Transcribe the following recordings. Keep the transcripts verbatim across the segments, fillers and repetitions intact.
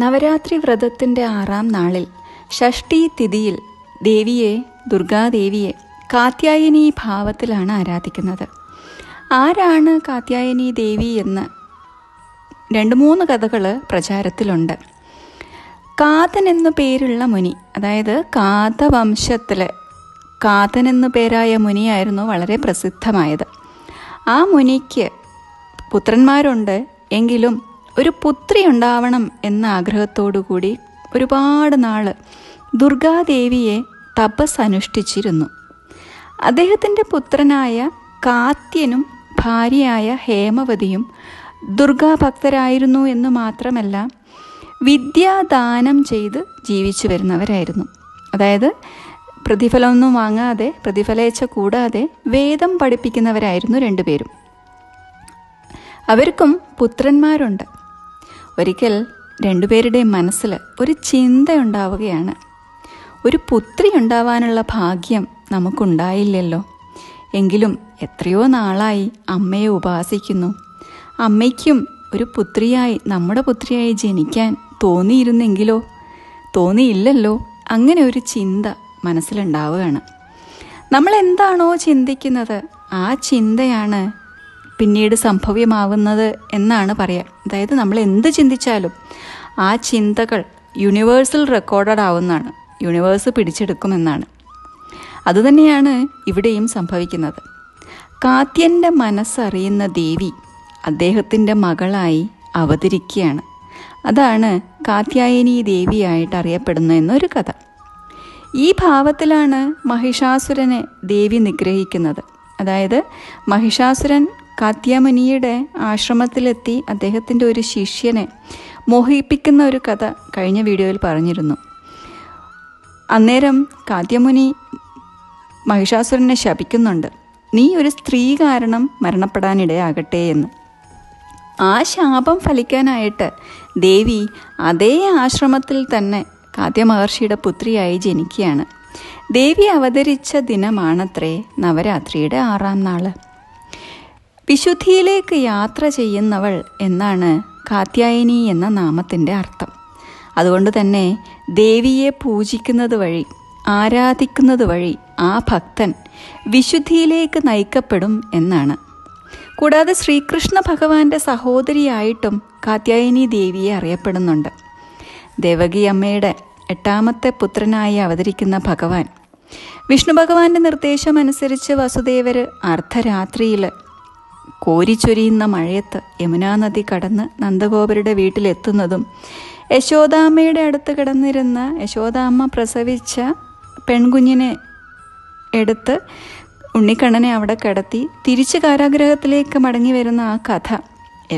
നവരാത്രി വ്രതത്തിൻ്റെ ആറാം നാളിൽ ഷഷ്ടി തിഥിയിൽ ദേവിയെ, ദുർഗാദേവിയെ കാത്യായനീ ഭാവത്തിലാണ് ആരാധിക്കുന്നത്. ആരാണ് കാത്യായനീ ദേവി എന്ന് രണ്ട് മൂന്ന് കഥകൾ പ്രചാരത്തിലുണ്ട്. കാതൻ എന്നു പേരുള്ള മുനി, അതായത് കാതവംശത്തിലെ കാതൻ എന്നു പേരായ മുനിയായിരുന്നു വളരെ പ്രസിദ്ധമായത്. ആ മുനിക്ക് പുത്രന്മാരുണ്ട്. എങ്കിലും ഒരു പുത്രി ഉണ്ടാവണം എന്ന ആഗ്രഹത്തോടുകൂടി ഒരുപാട് നാൾ ദുർഗാദേവിയെ തപസ് അനുഷ്ഠിച്ചിരുന്നു. അദ്ദേഹത്തിൻ്റെ പുത്രനായ കാത്യനും ഭാര്യയായ ഹേമവതിയും ദുർഗാഭക്തരായിരുന്നു എന്ന് മാത്രമല്ല, വിദ്യാദാനം ചെയ്ത് ജീവിച്ചു വരുന്നവരായിരുന്നു. അതായത് പ്രതിഫലമൊന്നും വാങ്ങാതെ, പ്രതിഫലേച്ഛ കൂടാതെ വേദം പഠിപ്പിക്കുന്നവരായിരുന്നു രണ്ടുപേരും. അവർക്കും പുത്രന്മാരുണ്ട്. ഒരിക്കൽ രണ്ടുപേരുടെയും മനസ്സിൽ ഒരു ചിന്തയുണ്ടാവുകയാണ്, ഒരു പുത്രി ഉണ്ടാവാനുള്ള ഭാഗ്യം നമുക്കുണ്ടായില്ലല്ലോ, എങ്കിലും എത്രയോ നാളായി അമ്മയെ ഉപാസിക്കുന്നു, അമ്മയ്ക്കും ഒരു പുത്രിയായി നമ്മുടെ പുത്രിയായി ജനിക്കാൻ തോന്നിയിരുന്നെങ്കിലോ, തോന്നിയില്ലല്ലോ. അങ്ങനെ ഒരു ചിന്ത മനസ്സിലുണ്ടാവുകയാണ്. നമ്മളെന്താണോ ചിന്തിക്കുന്നത് ആ ചിന്തയാണ് പിന്നീട് സംഭവ്യമാവുന്നത് എന്നാണ് പറയുക. അതായത് നമ്മൾ എന്ത് ചിന്തിച്ചാലും ആ ചിന്തകൾ യൂണിവേഴ്സിൽ റെക്കോർഡഡ് ആവുന്നതാണ്, യൂണിവേഴ്സ് പിടിച്ചെടുക്കുമെന്നാണ്. അതുതന്നെയാണ് ഇവിടെയും സംഭവിക്കുന്നത്. കാത്യൻ്റെ മനസ്സറിയുന്ന ദേവി അദ്ദേഹത്തിൻ്റെ മകളായി അവതരിക്കുകയാണ്. അതാണ് കാത്യായനീ ദേവിയായിട്ട് അറിയപ്പെടുന്നതെന്നൊരു കഥ. ഈ ഭാവത്തിലാണ് മഹിഷാസുരനെ ദേവി നിഗ്രഹിക്കുന്നത്. അതായത് മഹിഷാസുരൻ കാത്യാമുനിയുടെ ആശ്രമത്തിലെത്തി അദ്ദേഹത്തിൻ്റെ ഒരു ശിഷ്യനെ മോഹിപ്പിക്കുന്ന ഒരു കഥ കഴിഞ്ഞ വീഡിയോയിൽ പറഞ്ഞിരുന്നു. അന്നേരം കാത്യമുനി മഹിഷാസുരനെ ശപിക്കുന്നുണ്ട്, നീ ഒരു സ്ത്രീ കാരണം മരണപ്പെടാനിടയാകട്ടെ എന്ന്. ആ ശാപം ഫലിക്കാനായിട്ട് ദേവി അതേ ആശ്രമത്തിൽ തന്നെ കാത്യ മഹർഷിയുടെ പുത്രിയായി ജനിക്കുകയാണ്. ദേവി അവതരിച്ച ദിനമാണത്രേ നവരാത്രിയുടെ ആറാം നാൾ. വിശുദ്ധിയിലേക്ക് യാത്ര ചെയ്യുന്നവൾ എന്നാണ് കാത്യായനി എന്ന നാമത്തിൻ്റെ അർത്ഥം. അതുകൊണ്ട് തന്നെ ദേവിയെ പൂജിക്കുന്നത് വഴി, ആരാധിക്കുന്നത് വഴി ആ ഭക്തൻ വിശുദ്ധിയിലേക്ക് നയിക്കപ്പെടും എന്നാണ്. കൂടാതെ ശ്രീകൃഷ്ണ ഭഗവാന്റെ സഹോദരിയായിട്ടും കാത്യായനി ദേവിയെ അറിയപ്പെടുന്നുണ്ട്. ദേവകി അമ്മയുടെ എട്ടാമത്തെ പുത്രനായി അവതരിക്കുന്ന ഭഗവാൻ വിഷ്ണു ഭഗവാന്റെ നിർദ്ദേശമനുസരിച്ച് വസുദേവർ അർദ്ധരാത്രിയിൽ കോരിച്ചൊരിയുന്ന മഴയത്ത് യമുനാ നദി കടന്ന് നന്ദഗോപരുടെ വീട്ടിലെത്തുന്നതും യശോദാമ്മയുടെ അടുത്ത് കിടന്നിരുന്ന യശോദാമ്മ പ്രസവിച്ച പെൺകുഞ്ഞിനെ എടുത്ത് ഉണ്ണിക്കണ്ണനെ അവിടെ കിടത്തി തിരിച്ച് കാരാഗ്രഹത്തിലേക്ക് മടങ്ങി വരുന്ന ആ കഥ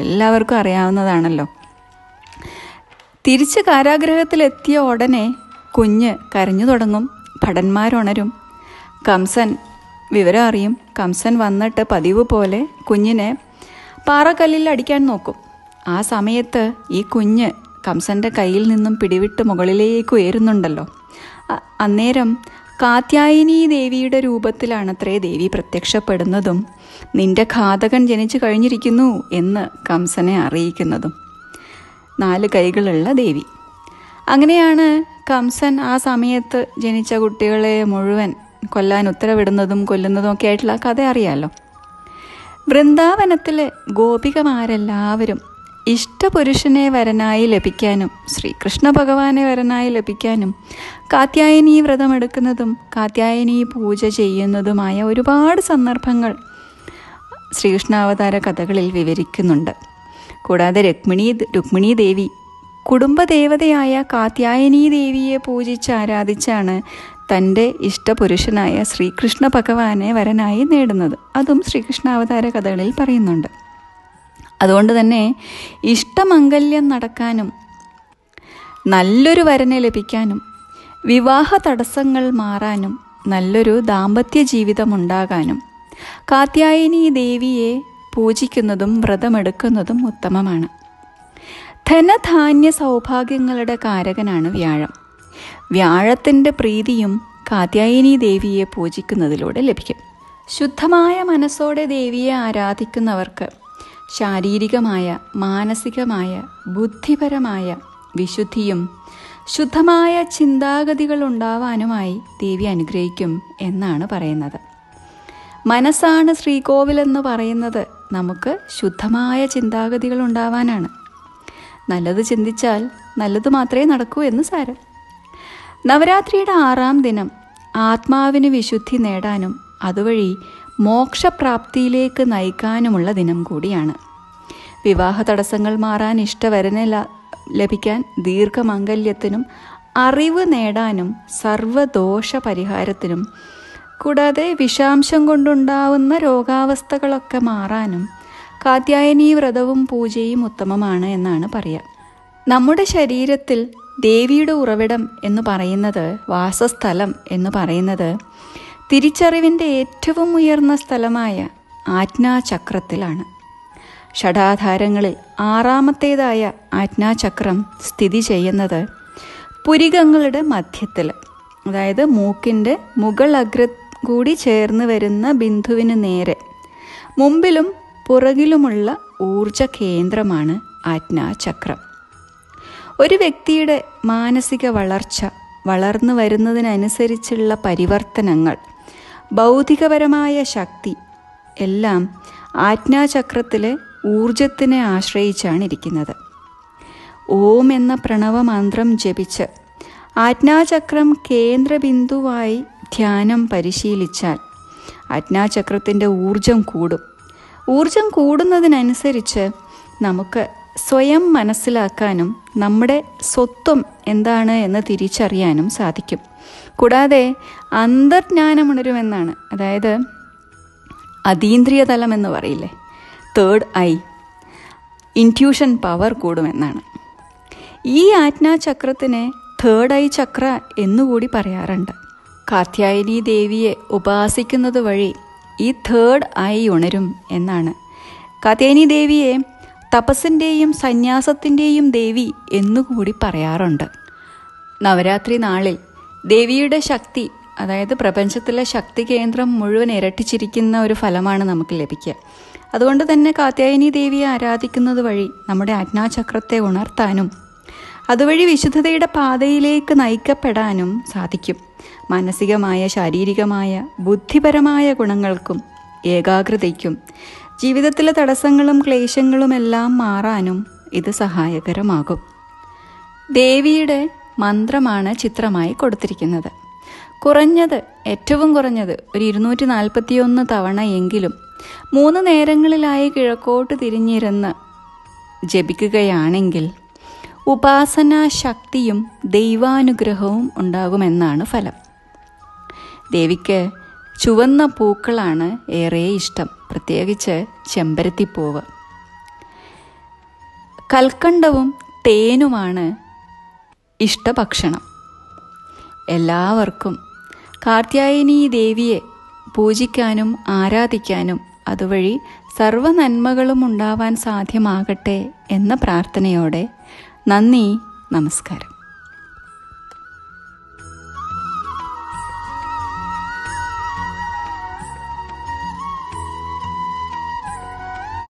എല്ലാവർക്കും അറിയാവുന്നതാണല്ലോ. തിരിച്ച് കാരാഗ്രഹത്തിലെത്തിയ ഉടനെ കുഞ്ഞ് കരഞ്ഞു തുടങ്ങും, ഭടന്മാരുണരും, കംസൻ വിവരം അറിയും. കംസൻ വന്നിട്ട് പതിവ് പോലെ കുഞ്ഞിനെ പാറക്കല്ലിൽ അടിക്കാൻ നോക്കും. ആ സമയത്ത് ഈ കുഞ്ഞ് കംസൻ്റെ കയ്യിൽ നിന്നും പിടിവിട്ട് മുകളിലേക്ക് ഉയരുന്നുണ്ടല്ലോ. അന്നേരം കാത്യായനീ ദേവിയുടെ രൂപത്തിലാണത്രേ ദേവി പ്രത്യക്ഷപ്പെടുന്നതും നിന്റെ ഘാതകൻ ജനിച്ചു കഴിഞ്ഞിരിക്കുന്നു എന്ന് കംസനെ അറിയിക്കുന്നതും. നാല് കൈകളുള്ള ദേവി. അങ്ങനെയാണ് കംസൻ ആ സമയത്ത് ജനിച്ച കുട്ടികളെ മുഴുവൻ കൊല്ലാൻ ഉത്തരവിടുന്നതും കൊല്ലുന്നതും ഒക്കെ ആയിട്ടുള്ള കഥ അറിയാമല്ലോ. വൃന്ദാവനത്തിലെ ഗോപികമാരെല്ലാവരും ഇഷ്ടപുരുഷനെ വരനായി ലഭിക്കാനും ശ്രീകൃഷ്ണ ഭഗവാനെ വരനായി ലഭിക്കാനും കാത്യായനീ വ്രതമെടുക്കുന്നതും കാത്യായനീ പൂജ ചെയ്യുന്നതുമായ ഒരുപാട് സന്ദർഭങ്ങൾ ശ്രീകൃഷ്ണാവതാര കഥകളിൽ വിവരിക്കുന്നുണ്ട്. കൂടാതെ രുക്മിണി രുക്മിണി ദേവി കുടുംബദേവതയായ കാത്യായനീ ദേവിയെ പൂജിച്ച് ആരാധിച്ചാണ് തൻ്റെ ഇഷ്ടപുരുഷനായ ശ്രീകൃഷ്ണ ഭഗവാനെ വരനായി നേടുന്നത്. അതും ശ്രീകൃഷ്ണാവതാര കഥകളിൽ പറയുന്നുണ്ട്. അതുകൊണ്ട് തന്നെ ഇഷ്ടമംഗല്യം നടക്കാനും നല്ലൊരു വരനെ ലഭിക്കാനും വിവാഹ തടസ്സങ്ങൾ മാറാനും നല്ലൊരു ദാമ്പത്യ ജീവിതമുണ്ടാകാനും കാത്യായനീ ദേവിയെ പൂജിക്കുന്നതും വ്രതമെടുക്കുന്നതും ഉത്തമമാണ്. ധനധാന്യ സൗഭാഗ്യങ്ങളുടെ കാരകനാണ് വ്യാഴം. വ്യാഴത്തിൻ്റെ പ്രീതിയും കാത്യായനീ ദേവിയെ പൂജിക്കുന്നതിലൂടെ ലഭിക്കും. ശുദ്ധമായ മനസ്സോടെ ദേവിയെ ആരാധിക്കുന്നവർക്ക് ശാരീരികമായ, മാനസികമായ, ബുദ്ധിപരമായ വിശുദ്ധിയും ശുദ്ധമായ ചിന്താഗതികൾ ഉണ്ടാവാനുമായി ദേവി അനുഗ്രഹിക്കും എന്നാണ് പറയുന്നത്. മനസ്സാണ് ശ്രീകോവിലെന്ന് പറയുന്നത് നമുക്ക് ശുദ്ധമായ ചിന്താഗതികൾ ഉണ്ടാവാനാണ്. നല്ലത് ചിന്തിച്ചാൽ നല്ലത് മാത്രമേ നടക്കൂ എന്ന് സാരം. നവരാത്രിയുടെ ആറാം ദിനം ആത്മാവിന് വിശുദ്ധി നേടാനും അതുവഴി മോക്ഷപ്രാപ്തിയിലേക്ക് നയിക്കാനുമുള്ള ദിനം കൂടിയാണ്. വിവാഹ തടസ്സങ്ങൾ മാറാൻ, ഇഷ്ടവരനെ ലഭിക്കാൻ, ദീർഘമംഗല്യത്തിനും അറിവ് നേടാനും സർവദോഷ പരിഹാരത്തിനും കൂടാതെ വിഷാംശം കൊണ്ടുണ്ടാവുന്ന രോഗാവസ്ഥകളൊക്കെ മാറാനും കാത്യായനീ വ്രതവും പൂജയും ഉത്തമമാണ് എന്നാണ് പറയുക. നമ്മുടെ ശരീരത്തിൽ ദേവിയുടെ ഉറവിടം എന്ന് പറയുന്നത്, വാസസ്ഥലം എന്ന് പറയുന്നത് തിരിച്ചറിവിൻ്റെ ഏറ്റവും ഉയർന്ന സ്ഥലമായ ആജ്ഞാചക്രത്തിലാണ്. ഷടാധാരങ്ങളിൽ ആറാമത്തേതായ ആജ്ഞാചക്രം സ്ഥിതി ചെയ്യുന്നത് പുരികങ്ങളുടെ മധ്യത്തിൽ, അതായത് മൂക്കിൻ്റെ മുകൾ അഗ്രം കൂടി ചേർന്ന് വരുന്ന ബിന്ദുവിന് നേരെ മുമ്പിലും പുറകിലുമുള്ള ഊർജ കേന്ദ്രമാണ് ആജ്ഞാചക്രം. ഒരു വ്യക്തിയുടെ മാനസിക വളർച്ച, വളർന്നു വരുന്നതിനനുസരിച്ചുള്ള പരിവർത്തനങ്ങൾ, ബൗദ്ധികപരമായ ശക്തി എല്ലാം ആജ്ഞാചക്രത്തിലെ ഊർജത്തിനെ ആശ്രയിച്ചാണ് ഇരിക്കുന്നത്. ഓം എന്ന പ്രണവമന്ത്രം ജപിച്ച് ആജ്ഞാചക്രം കേന്ദ്രബിന്ദുവായി ധ്യാനം പരിശീലിച്ചാൽ ആജ്ഞാചക്രത്തിൻ്റെ ഊർജം കൂടും. ഊർജം കൂടുന്നതിനനുസരിച്ച് നമുക്ക് സ്വയം മനസ്സിലാക്കാനും നമ്മുടെ സ്വത്വം എന്താണ് എന്ന് തിരിച്ചറിയാനും സാധിക്കും. കൂടാതെ അന്തർജ്ഞാനമുണരുമെന്നാണ്, അതായത് അതീന്ദ്രിയതലം എന്ന് പറയില്ലേ, തേർഡ് ഐ, ഇൻറ്റ്യൂഷൻ പവർ കൂടുമെന്നാണ്. ഈ ആജ്ഞാചക്രത്തിനെ തേർഡ് ഐ ചക്ര എന്നുകൂടി പറയാറുണ്ട്. കാത്യായനി ദേവിയെ ഉപാസിക്കുന്നത് വഴി ഈ തേർഡ് ഐ ഉണരും എന്നാണ്. കാത്യായനി ദേവിയെ തപസ്സിൻ്റെയും സന്യാസത്തിൻ്റെയും ദേവി എന്നുകൂടി പറയാറുണ്ട്. നവരാത്രി നാളിൽ ദേവിയുടെ ശക്തി, അതായത് പ്രപഞ്ചത്തിലെ ശക്തി കേന്ദ്രം മുഴുവൻ ഇരട്ടിച്ചിരിക്കുന്ന ഒരു ഫലമാണ് നമുക്ക് ലഭിക്കുക. അതുകൊണ്ട് തന്നെ കാത്യായനി ദേവിയെ ആരാധിക്കുന്നത് വഴി നമ്മുടെ ആജ്ഞാചക്രത്തെ ഉണർത്താനും അതുവഴി വിശുദ്ധതയുടെ പാതയിലേക്ക് നയിക്കപ്പെടാനും സാധിക്കും. മാനസികമായ, ശാരീരികമായ, ബുദ്ധിപരമായ ഗുണങ്ങൾക്കും ഏകാഗ്രതയ്ക്കും ജീവിതത്തിലെ തടസ്സങ്ങളും ക്ലേശങ്ങളുമെല്ലാം മാറാനും ഇത് സഹായകരമാകും. ദേവിയുടെ മന്ത്രമാണ് ചിത്രമായി കൊടുത്തിരിക്കുന്നത്. കുറഞ്ഞത്, ഏറ്റവും കുറഞ്ഞത് ഒരു ഇരുന്നൂറ്റി നാൽപ്പത്തിയൊന്ന് തവണ എങ്കിലും മൂന്ന് നേരങ്ങളിലായി കിഴക്കോട്ട് തിരിഞ്ഞിരുന്ന് ജപിക്കുകയാണെങ്കിൽ ഉപാസനാ ശക്തിയും ദൈവാനുഗ്രഹവും ഉണ്ടാകുമെന്നാണ് ഫലം. ദേവിക്ക് ചുവന്ന പൂക്കളാണ് ഏറെ ഇഷ്ടം, പ്രത്യേകിച്ച് ചെമ്പരത്തിപ്പൂവ്. കൽക്കണ്ടവും തേനുമാണ് ഇഷ്ടഭക്ഷണം. എല്ലാവർക്കും കാർത്യായനീ ദേവിയെ പൂജിക്കാനും ആരാധിക്കാനും അതുവഴി സർവ നന്മകളും ഉണ്ടാവാൻ സാധ്യമാകട്ടെ എന്ന പ്രാർത്ഥനയോടെ നന്ദി, നമസ്കാരം.